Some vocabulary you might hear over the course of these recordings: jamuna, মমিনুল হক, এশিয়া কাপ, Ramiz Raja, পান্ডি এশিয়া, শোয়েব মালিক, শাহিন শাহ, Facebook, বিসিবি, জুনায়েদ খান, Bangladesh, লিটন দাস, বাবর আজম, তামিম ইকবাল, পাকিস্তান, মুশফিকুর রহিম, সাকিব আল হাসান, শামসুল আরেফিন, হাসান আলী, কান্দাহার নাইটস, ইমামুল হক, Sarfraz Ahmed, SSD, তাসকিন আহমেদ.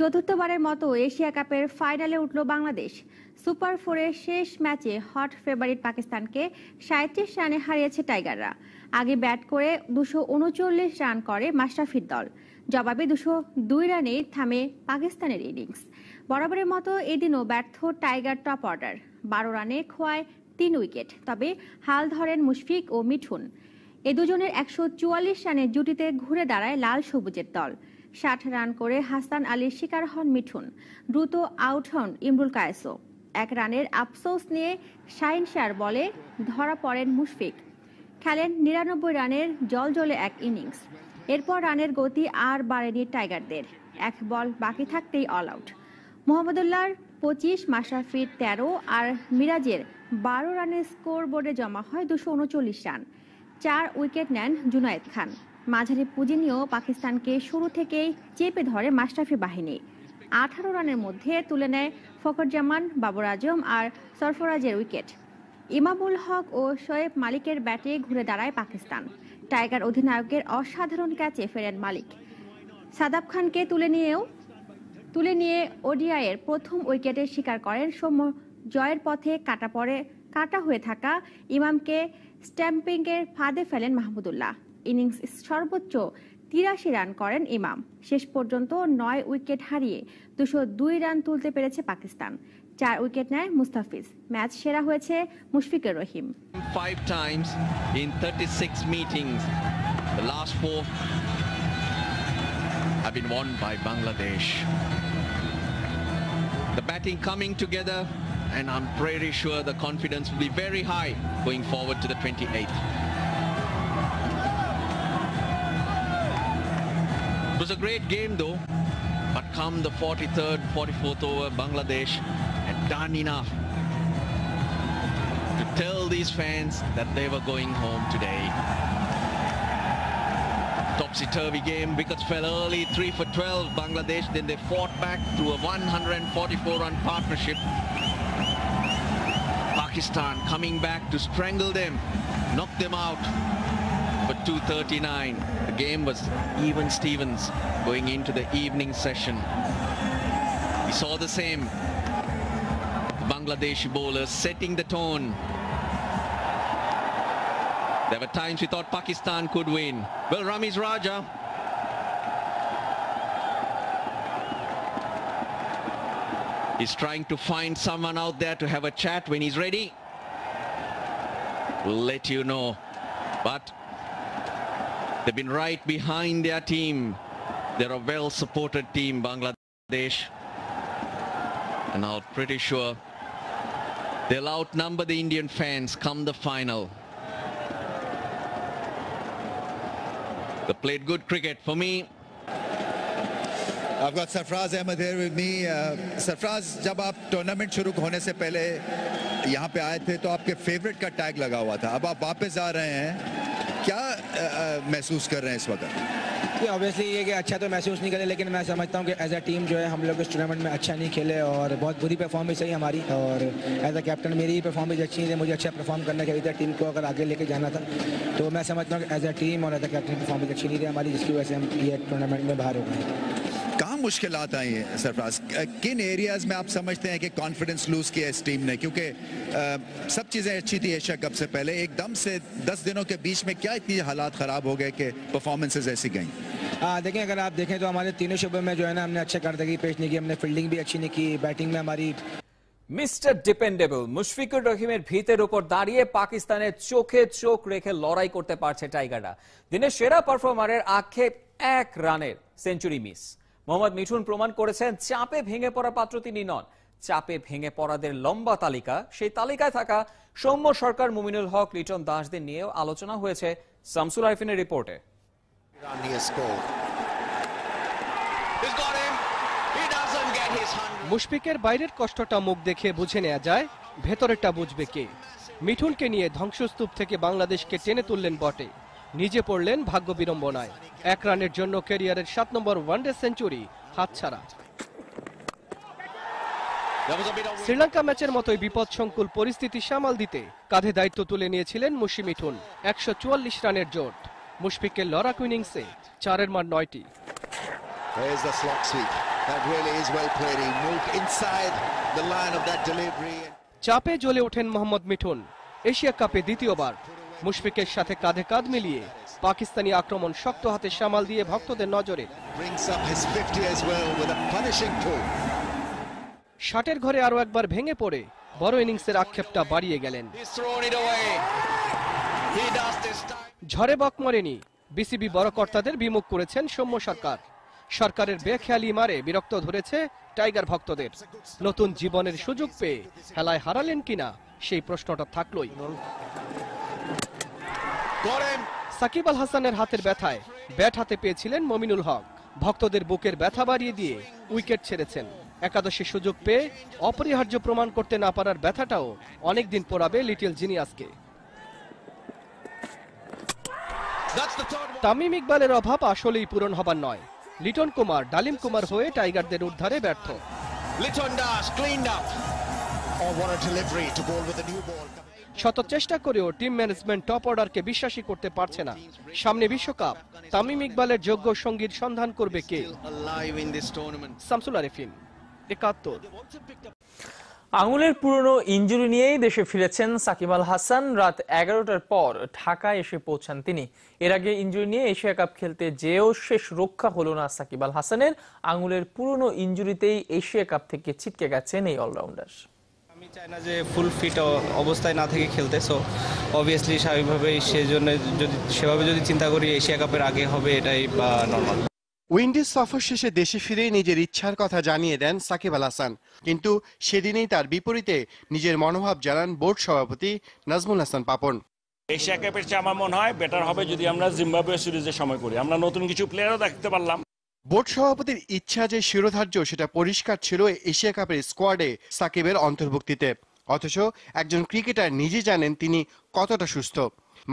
চতুর্থবারের মতো এশিয়া কাপের ফাইনালে উঠল বাংলাদেশ। সুপার ফোরের শেষ ম্যাচে হট ফেভারিট পাকিস্তানকে ৩৭ রানে হারিয়েছে টাইগাররা। আগে ব্যাট করে ২৩৯ রান করে মাশরাফির দল, জবাবে ২০২ রানে থামে পাকিস্তানের ইনিংস। বরাবরের মতো এদিনও ব্যর্থ টাইগার টপ অর্ডার, ১২ রানে খোয়ায় ৩ উইকেট। তবে হাল ধরেন মুশফিক ও মিঠুন। এ দুজনের ১৪৪ রানের জুটিতে ঘুরে দাঁড়ায় লাল সবুজের দল। ৬০ রান করে হাসান আলীর শিকার হন মিঠুন, দ্রুত আউট হন ইমরুল কায়েসও। ১ রানের আফসোস নিয়ে শাহিন শাহর বলে ধরা পড়েন মুশফিক, খেলেন ৯৯ রানের জলজলে এক ইনিংস। এরপর রানের গতি আর বাড়েনি টাইগারদের, ১ বল বাকি থাকতেই অল আউট। মোহাম্মদুল্লাহর ২৫, মাশরাফির ১৩ আর মিরাজের ১২ রানের স্কোর বোর্ডে জমা হয় ২৩৯ রান। ৪ উইকেট নেন জুনায়েদ খান। মাঝারি পুঁজি নিয়েও পাকিস্তানকে শুরু থেকেই চেপে ধরে মাশরাফি বাহিনী। ১৮ রানের মধ্যে তুলে নেয় ফখরুজ্জামান, বাবর আজম আর সরফরাজের উইকেট। ইমামুল হক ও শোয়েব মালিকের ব্যাটে ঘুরে দাঁড়ায় পাকিস্তান। টাইগার অধিনায়কের অসাধারণ ক্যাচে ফেরেন মালিক। সাদাব খানকে তুলে নিয়ে ওডিআইয়ের প্রথম উইকেটের শিকার করেন সৌম্য। জয়ের পথে কাটা হয়ে থাকা ইমামকে স্ট্যাম্পিংয়ের ফাঁদে ফেলেন মাহমুদুল্লাহ। ইনিংস সর্বোচ্চ ৮৩ রান করেন ইমাম। শেষ পর্যন্ত ৯ উইকেট হারিয়ে ২০২ রান তুলতে পেরেছে পাকিস্তান। ৪ উইকেট নেয় মুস্তাফিজ। ম্যাচ সেরা হয়েছে মুশফিকুর রহিম। 5 times in 36 meetings. The last 4 have been won by Bangladesh. The batting coming together, and I'm pretty sure the confidence will be very high going forward to the 28th. It was a great game though, but come the 43rd, 44th over, Bangladesh had done enough to tell these fans that they were going home today. Topsy-turvy game, wickets fell early, 3 for 12 Bangladesh, then they fought back through a 144-run partnership. Pakistan coming back to strangle them, knock them out for 239. The game was even Stevens going into the evening session. We saw the same. The Bangladeshi bowlers setting the tone. There were times we thought Pakistan could win. Well, Ramiz Raja is trying to find someone out there to have a chat. When he's ready, we'll let you know. But they've been right behind their team. They're a well-supported team, Bangladesh. And I'm pretty sure they'll outnumber the Indian fans come the final. They played good cricket for me. I've got Sarfraz Ahmed here with me. Sarfraz, जब आप tournament शुरू होने से पहले यहाँ पे आए थे तो आपके फेवरेट का टैग लगा हुआ था। अब आप वापस आ रहे हैं, क्या महसूस कर रहे हैं इस वक्त? ऑब्वियसली ये कि अच्छा तो महसूस नहीं करे, लेकिन मैं समझता हूँ कि एज अ टीम जो है हम लोग इस टूर्नामेंट में अच्छा नहीं खेले और बहुत बुरी परफॉर्मेंस है हमारी। और एज अ कैप्टन मेरी परफॉर्मेंस अच्छी नहीं है, मुझे अच्छा परफॉर्म करना चाहिए था। टीम को अगर आगे लेके जाना था तो मैं समझता हूँ कि एज अ टीम और एज अ कैप्टन परफॉर्मेंस अच्छी नहीं थी हमारी, जिसकी वजह से हम ये टूर्नामेंट में बाहर हो गए। कहाँ मुश्किलात आई हैं सरफराज, किन एरियाज़ में आप समझते हैं कि कॉन्फिडेंस लूज़ किया इस टीम ने? क्योंकि सब चीज़ें अच्छी थी एशिया कप से पहले, एकदम से 10 दिनों के बीच में क्या इतनी हालात ख़राब हो गए कि परफॉर्मेंसेस ऐसी गईं? देखें, अगर आप देखें तो हमारे तीनों शोबों में जो है ना हमने अच्छा कारदगी पेश नहीं की, हमने फील्डिंग भी अच्छी नहीं की, बैटिंग में हमारी। मिस्टर डिपेंडेबल मुशफिकुर रहिमेर भीतर ऊपर दाड़िए पाकिस्तान चोखे चोख रेखे लड़ाई करते पारछे टाइगाररा। दिन सेरा परफॉर्मारेर आक्षेप 1 রানের सेंचुरी मिस। মোহাম্মদ মিঠুন প্রমাণ করেছেন চাপে ভেঙে পড়া পাত্র তিনি নন। চাপে ভেঙে পড়াদের লম্বা তালিকা, সেই তালিকায় থাকা সৌম্য সরকার, মুমিনুল হক, লিটন দাসদের নিয়েও আলোচনা হয়েছে শামসুল আরিফিনের রিপোর্টে। মুশফিকের বাইরের কষ্টটা মুখ দেখে বুঝে নেওয়া যায়, ভেতরেরটা বুঝবে কে? মিঠুনকে নিয়ে ধ্বংসস্তূপ থেকে বাংলাদেশকে টেনে তুললেন বটে, নিজে পড়লেন ভাগ্য বিড়ম্বনায়। 1 রানের জন্য ক্যারিয়ারের 7 নম্বর ওয়ানডে সেঞ্চুরি হাতছাড়া। শ্রীলঙ্কা ম্যাচের মতোই বিপদসংকুল পরিস্থিতি সামাল দিতে কাঁধে দায়িত্ব তুলে নিয়েছিলেন মুশি মিঠুন। ১৪৪ রানের জোট। মুশফিকের লড়াকু ইনিংসে 4-এর মার 9টি। That really is well played. He moved inside the line of that delivery. চাপে জ্বলে ওঠেন মোহাম্মদ মিঠুন। এশিয়া কাপে দ্বিতীয়বার মুশফিকের সাথে কাঁধে কাঁধ মিলিয়ে পাকিস্তানি আক্রমণ শক্ত হাতে সামাল দিয়ে ভক্তদের নজরে। ষাটের ঘরে আরো একবার ভেঙে পড়ে বড় ইনিংসের আক্ষেপটা বাড়িয়ে গেলেন। ঝড়ে বক মরেনি, বিসিবি বড় কর্তাদের বিমুখ করেছেন সৌম্য সরকার। সরকারের বেখেয়ালি মারে বিরক্ত ধরেছে টাইগার ভক্তদের। নতুন জীবনের সুযোগ পেয়ে খেলায় হারালেন কিনা সেই প্রশ্নটা থাকলোই। সাকিব আল হাসানের হাতের ব্যথায় ব্যাট হাতে পেয়েছিলেন মমিনুল হক। ভক্তদের বুকের ব্যথা বাড়িয়ে দিয়ে উইকেট ছেড়েছেন। একাদশে সুযোগ পেয়ে অপরিহার্য প্রমাণ করতে না পারার ব্যথাটাও অনেকদিন পোড়াবে লিটল জিনিয়াসকে। তামিম ইকবালের অভাব আসলেই পূরণ হবার নয়। লিটন কুমার, ডালিম কুমার হয়ে টাইগারদের উদ্ধারে ব্যর্থ। শত চেষ্টা করেও টিম ম্যানেজমেন্ট টপ অর্ডারকে বিশ্বাসী করতে পারছে না। সামনে বিশ্বকাপ, তামিম ইকবালের যোগ্য সঙ্গীর সন্ধান করবে কে? শামসুল আরেফিন, ৭১। আঙুলের পুরনো ইনজুরি নিয়েই দেশে ফিরেছেন সাকিব আল হাসান। রাত ১১টার পর ঢাকায় এসে পৌঁছান তিনি। এর আগে ইনজুরি নিয়ে এশিয়া কাপ খেলতে যেও শেষ রক্ষা হলো না সাকিব আল হাসানের। আঙুলের পুরনো ইনজুরিতেই এশিয়া কাপ থেকে ছিটকে গেছেন এই অলরাউন্ডার। আমি চাই না যে ফুল ফিট অবস্থায় না থেকে খেলতে, সো অবভিয়াসলি স্বাভাবিকভাবেই সেজন্য যদি চিন্তা করি এশিয়া কাপের আগে হবে, এটাই নর্মাল। উইন্ডিজ সফর শেষে দেশে ফিরেই নিজের ইচ্ছার কথা জানিয়ে দেন সাকিব আল হাসান। কিন্তু সেদিনেই তার বিপরীতে নিজের মনোভাব জানান বোর্ড সভাপতি নাজমুল হাসান পাপন। এশিয়া কাপের চেয়ে আমার মনে হয় বেটার হবে যদি আমরা জিম্বাবুয়ে সিরিজে সময় করি। আমরা নতুন কিছু প্লেয়ারও দেখতে পারলাম। বোর্ড সভাপতির ইচ্ছা যে শিরোধার্য সেটা পরিষ্কার ছিল এশিয়া কাপের স্কোয়াডে সাকিবের অন্তর্ভুক্তিতে। অথচ একজন ক্রিকেটার নিজে জানেন তিনি কতটা সুস্থ।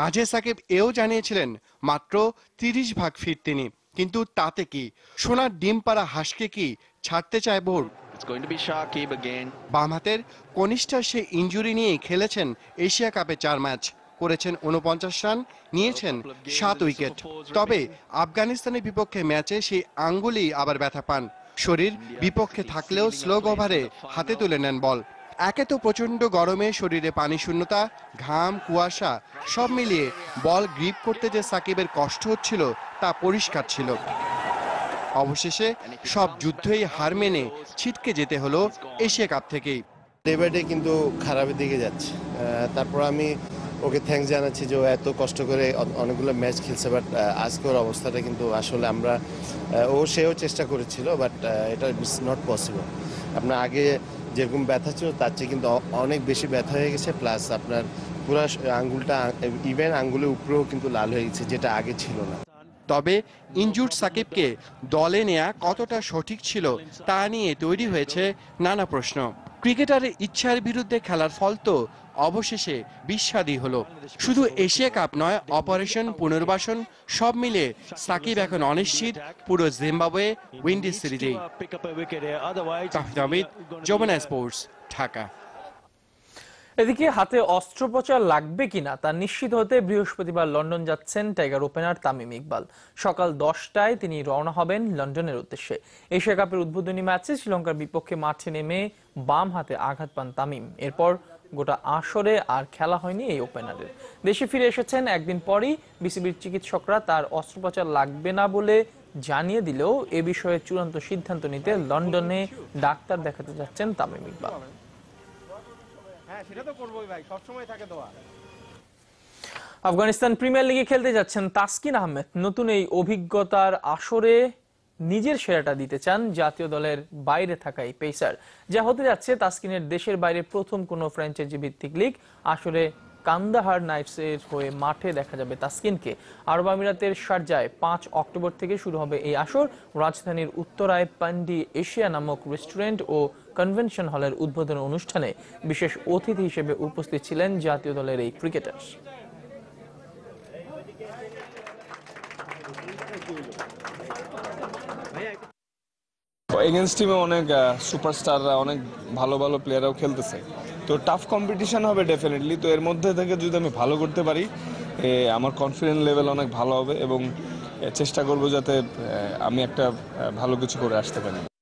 মাঝে সাকিব এও জানিয়েছিলেন মাত্র ৩০% ফিট তিনি। কিন্তু তাতে কি সোনার ডিম পাড়া হাঁসকে কি ছাড়তে চায় বোর্ড? বাম হাতের কনিষ্ঠার সে ইনজুরি নিয়ে খেলেছেন এশিয়া কাপে ৪ ম্যাচ, করেছেন ৪৯ রান, নিয়েছেন 7 উইকেট। তবে আফগানিস্তানের বিপক্ষে ম্যাচে সেই আঙ্গুলি আবার ব্যথা পান। শরীর বিপক্ষে থাকলেও স্লো ওভারে হাতে তুলে নেন বল। একে তো প্রচণ্ড গরমে শরীরে পানি শূন্যতা, ঘাম, কুয়াশা সব মিলিয়ে বল গ্রিপ করতে যে সাকিবের কষ্ট হচ্ছিল তা পরিষ্কার ছিল। অবশেষে সব যুদ্ধই হার মেনে ছিটকে যেতে হলো এশিয়া কাপ থেকেই। ডেভিডে কিন্তু খারাপের দিকে যাচ্ছে। তারপর আমি ওকে থ্যাঙ্কস জানাচ্ছি যে ও এত কষ্ট করে অনেকগুলো ম্যাচ খেলছে, বাট আজকের অবস্থাটা কিন্তু আসলে আমরা সেও চেষ্টা করেছিল, বাট এটা ইজ নট পসিবল। আপনার আগে যেরকম ব্যথা ছিল তার চেয়ে কিন্তু অনেক বেশি ব্যথা হয়ে গেছে, প্লাস আপনার পুরো আঙ্গুলটা ইভেন আঙ্গুলের উপরেও কিন্তু লাল হয়ে গেছে, যেটা আগে ছিল না। তবে ইনজুরড সাকিবকে দলে নেয়া কতটা সঠিক ছিল তা নিয়ে তৈরি হয়েছে নানা প্রশ্ন। ক্রিকেটারের ইচ্ছার বিরুদ্ধে খেলার ফল তো অবশেষে বিস্বাদী হলো। শুধু এশিয়া কাপ নয়, অপারেশন, পুনর্বাসন সব মিলে সাকিব এখন অনিশ্চিত পুরো জিম্বাবুয়ে উইন্ডিজ সিরিজেই। যমুনা স্পোর্টস, ঢাকা। এদিকে হাতে অস্ত্রোপচার লাগবে কিনা তা নিশ্চিত হতে বৃহস্পতিবার লন্ডন যাচ্ছেন টাইগার ওপেনার তামিম ইকবাল। সকাল 10টায় তিনি রওনা হবেন লন্ডনের উদ্দেশ্যে। এশিয়া কাপের উদ্বোধনী ম্যাচে শ্রীলঙ্কার বিপক্ষে মাঠে নেমে বাম হাতে আঘাত পান তামিম। এরপর গোটা আসরে আর খেলা হয়নি এই ওপেনারের। দেশে ফিরে এসেছেন একদিন পরই। বিসিবির চিকিৎসকরা তার অস্ত্রোপচার লাগবে না বলে জানিয়ে দিলেও এ বিষয়ে চূড়ান্ত সিদ্ধান্ত নিতে লন্ডনে ডাক্তার দেখাতে যাচ্ছেন তামিম ইকবাল। আফগানিস্তান প্রিমিয়ার লিগে খেলতে যাচ্ছেন তাসকিন আহমেদ। নতুন এই অভিজ্ঞতার আসরে নিজের সেরাটা দিতে চান জাতীয় দলের বাইরে থাকা এই পেসার। যা হতে যাচ্ছে তাসকিনের দেশের বাইরে প্রথম কোনো ফ্র্যাঞ্চাইজি ভিত্তিক লিগ। আসলে কান্দাহার নাইটসের হয়ে মাঠে দেখা যাবে তাসকিনকে। আরব আমিরাতের শারজায় ৫ অক্টোবর থেকে শুরু হবে এই আসর। রাজধানীর উত্তরায় পান্ডি এশিয়া নামক রেস্টুরেন্ট ও কনভেনশন হলের উদ্বোধন অনুষ্ঠানে বিশেষ অতিথি হিসেবে উপস্থিত ছিলেন জাতীয় দলের এই ক্রিকেটার। এগেইনস্ট টিমে অনেক সুপারস্টাররা, অনেক ভালো ভালো প্লেয়াররাও খেলতেছে, তো টাফ কম্পিটিশন হবে ডেফিনেটলি। তো এর মধ্যে থেকে যদি আমি ভালো করতে পারি, আমার কনফিডেন্স লেভেল অনেক ভালো হবে এবং চেষ্টা করব যাতে আমি একটা ভালো কিছু করে আসতে পারি।